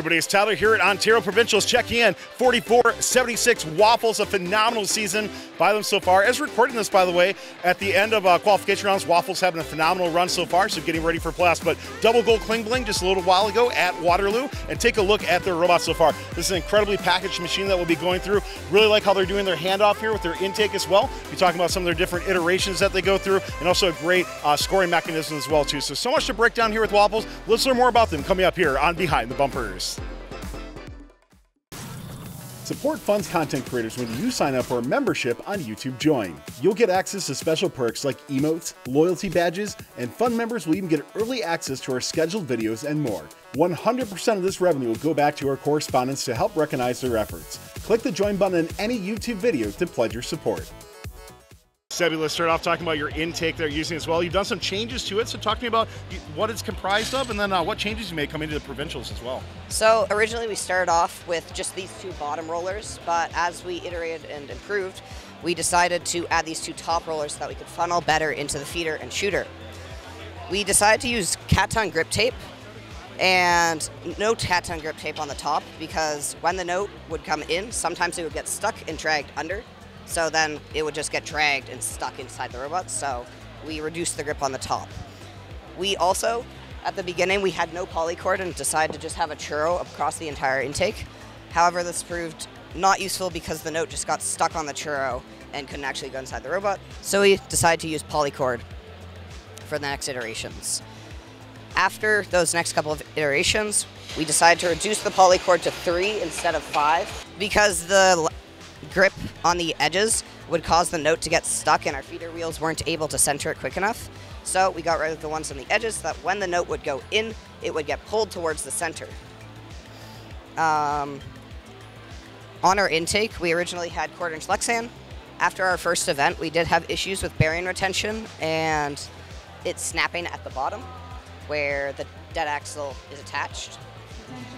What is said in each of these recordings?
everybody, it's Tyler here at Ontario Provincials checking in. 44-76 Waffles, a phenomenal season by them so far. As we're recording this, by the way, at the end of qualification rounds, Waffles having a phenomenal run so far, so getting ready for playoffs. But double gold Kling Bling just a little while ago at Waterloo, and take a look at their robots so far. This is an incredibly packaged machine that we'll be going through. Really like how they're doing their handoff here with their intake as well. We'll be talking about some of their different iterations that they go through, and also a great scoring mechanism as well too. So much to break down here with Waffles. Let's learn more about them coming up here on Behind the Bumpers. Support funds content creators when you sign up for a membership on YouTube Join. You'll get access to special perks like emotes, loyalty badges, and fund members will even get early access to our scheduled videos and more. 100% of this revenue will go back to our correspondents to help recognize their efforts. Click the Join button in any YouTube video to pledge your support. Sebby, let's start off talking about your intake they're using as well. You've done some changes to it, so talk to me about what it's comprised of, and then what changes you made coming to the Provincials as well. So originally we started off with just these two bottom rollers, but as we iterated and improved, we decided to add these two top rollers so that we could funnel better into the feeder and shooter. We decided to use Caton grip tape, and no Caton grip tape on the top, because when the note would come in, sometimes it would get stuck and dragged under. So then it would just get dragged and stuck inside the robot, so we reduced the grip on the top. We also, at the beginning, we had no polychord and decided to just have a churro across the entire intake. However, this proved not useful because the note just got stuck on the churro and couldn't actually go inside the robot, so we decided to use polychord for the next iterations. After those next couple of iterations, we decided to reduce the polychord to 3 instead of 5 because the grip on the edges would cause the note to get stuck and our feeder wheels weren't able to center it quick enough. So we got rid of the ones on the edges so that when the note would go in, it would get pulled towards the center. On our intake, we originally had quarter-inch Lexan. After our first event, we did have issues with bearing retention and it's snapping at the bottom where the dead axle is attached,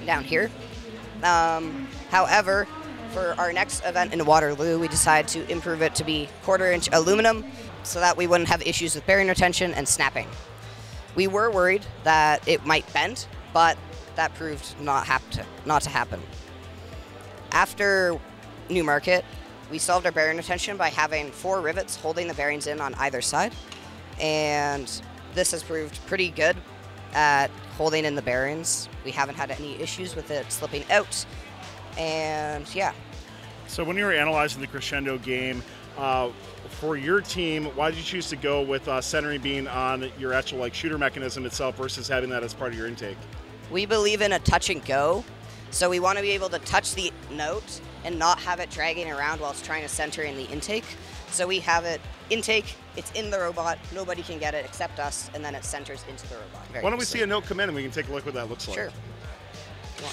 down here. However, for our next event in Waterloo, we decided to improve it to be quarter-inch aluminum so that we wouldn't have issues with bearing retention and snapping. We were worried that it might bend, but that proved not to happen. After Newmarket, we solved our bearing retention by having 4 rivets holding the bearings in on either side, and this has proved pretty good at holding in the bearings. We haven't had any issues with it slipping out. And yeah. So when you were analyzing the crescendo game, for your team, why did you choose to go with centering being on your actual shooter mechanism itself versus having that as part of your intake? We believe in a touch and go. So we want to be able to touch the note and not have it dragging around while it's trying to center in the intake. So we have it intake, it's in the robot, nobody can get it except us, and then it centers into the robot. Why don't we see a note come in and we can take a look what that looks like? Sure. Yeah.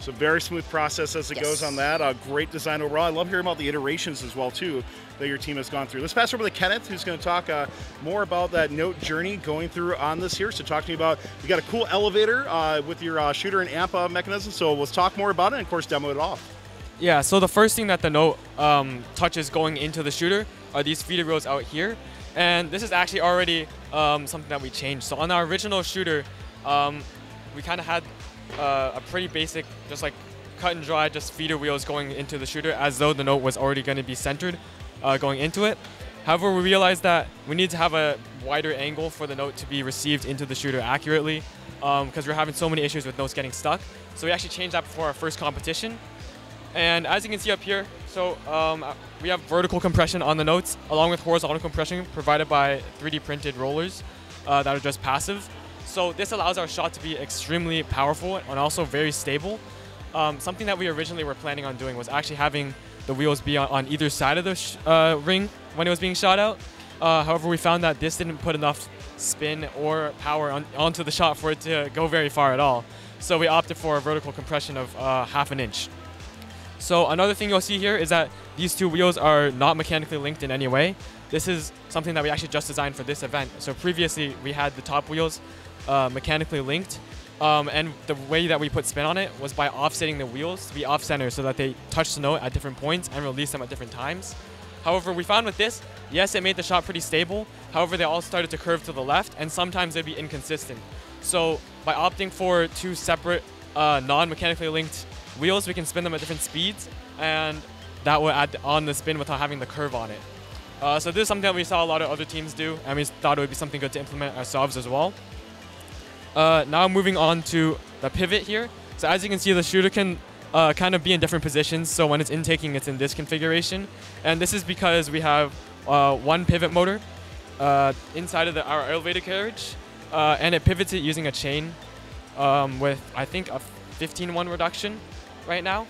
So very smooth process as it goes on that. Great design overall. I love hearing about the iterations as well too that your team has gone through. Let's pass over to Kenneth, who's going to talk more about that note journey going through on this here. So talk to me about, you got a cool elevator with your shooter and amp mechanism. So let's talk more about it and of course demo it off. Yeah, so the first thing that the note touches going into the shooter are these feeder wheels out here. And this is actually already something that we changed. So on our original shooter, we kind of had a pretty basic, just like cut and dry, just feeder wheels going into the shooter as though the note was already going to be centered going into it. However, we realized that we need to have a wider angle for the note to be received into the shooter accurately because we're having so many issues with notes getting stuck. So we actually changed that before our first competition. And as you can see up here, so we have vertical compression on the notes along with horizontal compression provided by 3D printed rollers that are just passive. So this allows our shot to be extremely powerful and also very stable. Something that we originally were planning on doing was actually having the wheels be on either side of the ring when it was being shot out. However, we found that this didn't put enough spin or power onto the shot for it to go very far at all. So we opted for a vertical compression of 1/2 inch. So another thing you'll see here is that these two wheels are not mechanically linked in any way. This is something that we actually just designed for this event. So previously we had the top wheels mechanically linked, and the way that we put spin on it was by offsetting the wheels to be off-center so that they touch the note at different points and release them at different times. However, we found with this, yes, it made the shot pretty stable. However, they all started to curve to the left, and sometimes they'd be inconsistent. So by opting for two separate non-mechanically linked wheels, we can spin them at different speeds, and that will add on the spin without having the curve on it. So this is something that we saw a lot of other teams do, and we thought it would be something good to implement ourselves as well. Now moving on to the pivot here. So as you can see, the shooter can kind of be in different positions. So when it's intaking, it's in this configuration. And this is because we have one pivot motor inside of our elevator carriage, and it pivots it using a chain with, I think, a 15:1 reduction right now.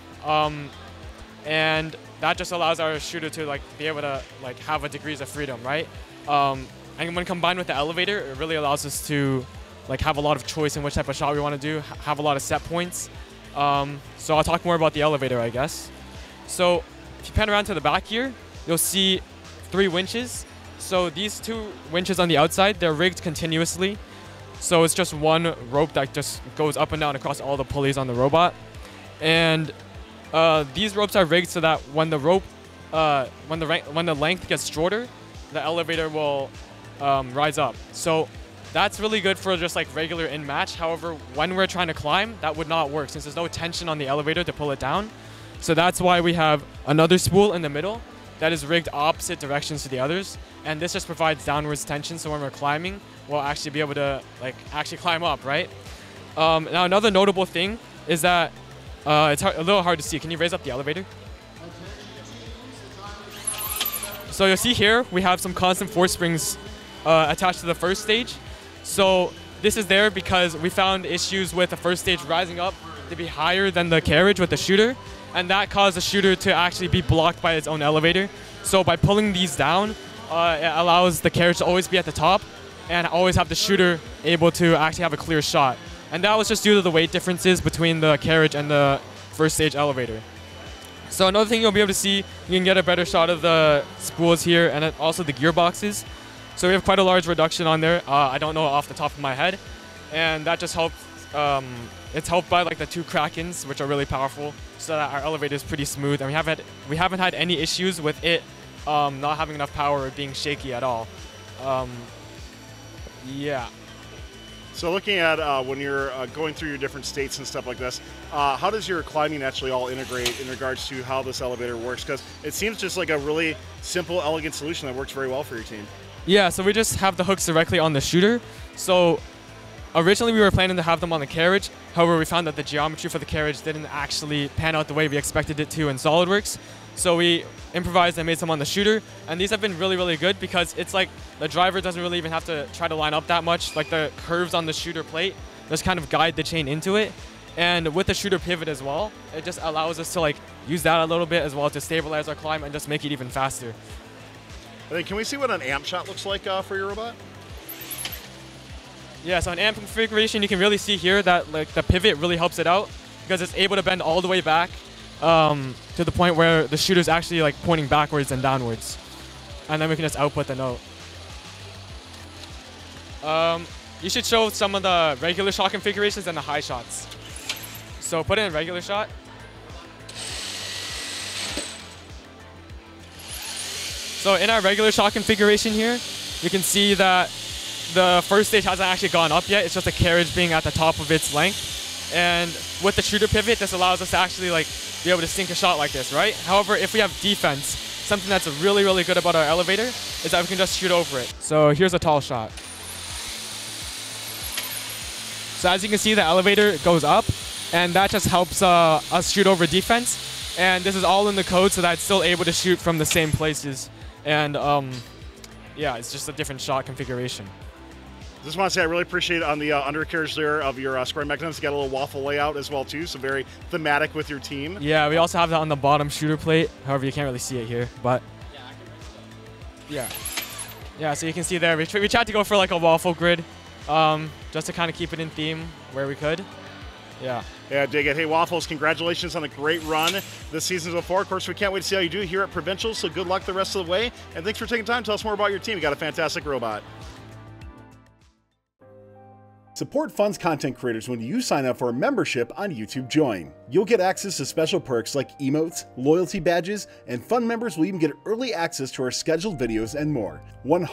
And that just allows our shooter to be able to have a degrees of freedom, right? And when combined with the elevator, it really allows us to have a lot of choice in which type of shot we want to do, have a lot of set points. So I'll talk more about the elevator, I guess. So if you pan around to the back here, you'll see three winches. So these two winches on the outside, they're rigged continuously. So it's just one rope that just goes up and down across all the pulleys on the robot. And these ropes are rigged so that when the rope, when the length gets shorter, the elevator will rise up. So that's really good for just regular in-match. However, when we're trying to climb, that would not work since there's no tension on the elevator to pull it down. So that's why we have another spool in the middle that is rigged opposite directions to the others. And this just provides downwards tension, so when we're climbing, we'll actually be able to actually climb up, right? Now another notable thing is that it's a little hard to see. Can you raise up the elevator? So you'll see here we have some constant force springs attached to the first stage. So this is there because we found issues with the first stage rising up to be higher than the carriage with the shooter, and that caused the shooter to actually be blocked by its own elevator. So by pulling these down, it allows the carriage to always be at the top and always have the shooter able to actually have a clear shot. And that was just due to the weight differences between the carriage and the first stage elevator. So another thing you'll be able to see, you can get a better shot of the spools here and also the gearboxes. So we have quite a large reduction on there. I don't know off the top of my head, and that just helps. It's helped by the two Krakens, which are really powerful, so that our elevator is pretty smooth, and we haven't had any issues with it not having enough power or being shaky at all. Yeah. So looking at when you're going through your different states and stuff like this, how does your climbing actually all integrate in regards to how this elevator works? Because it seems just like a really simple, elegant solution that works very well for your team. Yeah, so we just have the hooks directly on the shooter. So originally we were planning to have them on the carriage. However, we found that the geometry for the carriage didn't actually pan out the way we expected it to in SolidWorks. So we improvised and made some on the shooter, and these have been really, really good because it's the driver doesn't really even have to try to line up that much. The curves on the shooter plate just kind of guide the chain into it, and with the shooter pivot as well, it just allows us to use that a little bit as well to stabilize our climb and just make it even faster. Can we see what an amp shot looks like for your robot? Yeah, so an amp configuration, you can really see here that the pivot really helps it out because it's able to bend all the way back to the point where the shooter's actually pointing backwards and downwards, and then we can just output the note. You should show some of the regular shot configurations and the high shots. So put in a regular shot. So in our regular shot configuration here, you can see that the first stage hasn't actually gone up yet. It's just the carriage being at the top of its length, and with the shooter pivot, this allows us to actually be able to sink a shot like this, right? However, if we have defense, something that's really, really good about our elevator is that we can just shoot over it. So here's a tall shot. So as you can see, the elevator goes up, and that just helps us shoot over defense. And this is all in the code so that it's still able to shoot from the same places. And yeah, it's just a different shot configuration. Just want to say I really appreciate on the undercarriage there of your square mechanisms. You got a little waffle layout as well too, so very thematic with your team. Yeah, we also have that on the bottom shooter plate. However, you can't really see it here, but yeah. So you can see there we tried to go for a waffle grid, just to kind of keep it in theme where we could. Yeah. Yeah, dig it. Hey, Waffles, congratulations on a great run this season so far. Of course, we can't wait to see how you do here at Provincials, so good luck the rest of the way. And thanks for taking time to tell us more about your team. You got a fantastic robot. Support Fun's content creators when you sign up for a membership on YouTube Join. You'll get access to special perks like emotes, loyalty badges, and Fun members will even get early access to our scheduled videos and more. 100%